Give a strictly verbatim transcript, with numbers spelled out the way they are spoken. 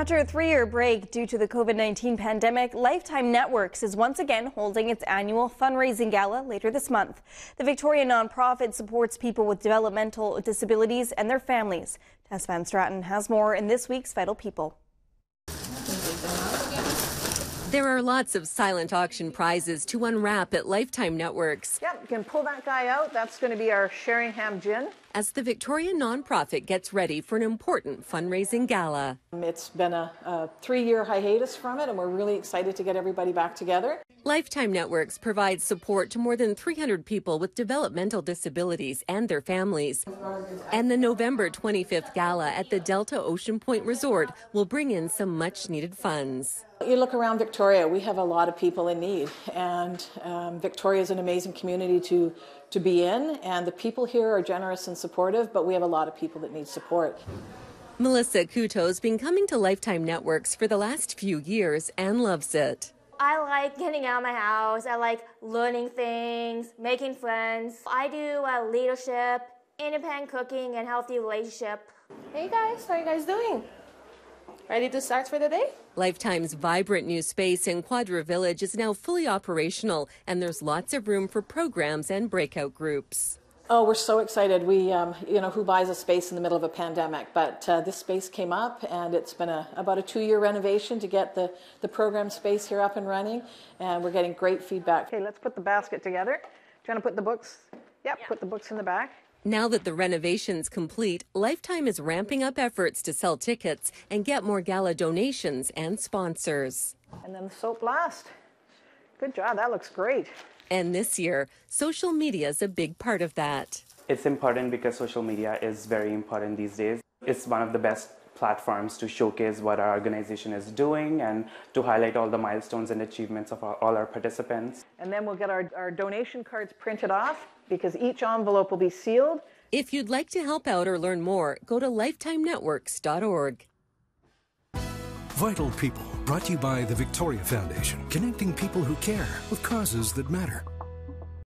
After a three-year break due to the COVID nineteen pandemic, Lifetime Networks is once again holding its annual fundraising gala later this month. The Victoria nonprofit supports people with developmental disabilities and their families. Tess van Straaten has more in this week's Vital People. There are lots of silent auction prizes to unwrap at Lifetime Networks. Yep, you can pull that guy out. That's going to be our Sheringham gin. As the Victoria nonprofit gets ready for an important fundraising gala. It's been a, a three-year hiatus from it, and we're really excited to get everybody back together. Lifetime Networks provides support to more than three hundred people with developmental disabilities and their families. And the November twenty-fifth gala at the Delta Ocean Point Resort will bring in some much-needed funds. You look around Victoria, we have a lot of people in need, and um, Victoria is an amazing community to, to be in, and the people here are generous and supportive, but we have a lot of people that need support. Melissa Couteau's been coming to Lifetime Networks for the last few years and loves it. I like getting out of my house, I like learning things, making friends. I do uh, leadership, independent cooking, and healthy relationship. Hey guys, how are you guys doing? Ready to start for the day? Lifetime's vibrant new space in Quadra Village is now fully operational, and there's lots of room for programs and breakout groups. Oh, we're so excited. We, um, you know, who buys a space in the middle of a pandemic? But uh, this space came up, and it's been a, about a two-year renovation to get the, the program space here up and running, and we're getting great feedback. Okay, let's put the basket together. Do you want to put the books? Yep, yeah. Put the books in the back. Now that the renovation's complete, Lifetime is ramping up efforts to sell tickets and get more gala donations and sponsors. And then the soap last. Good job, that looks great. And this year, social media is a big part of that. It's important because social media is very important these days. It's one of the best platforms to showcase what our organization is doing and to highlight all the milestones and achievements of our, all our participants. And then we'll get our, our donation cards printed off, because each envelope will be sealed. If you'd like to help out or learn more, go to lifetime networks dot org. Vital People, brought to you by the Victoria Foundation, connecting people who care with causes that matter.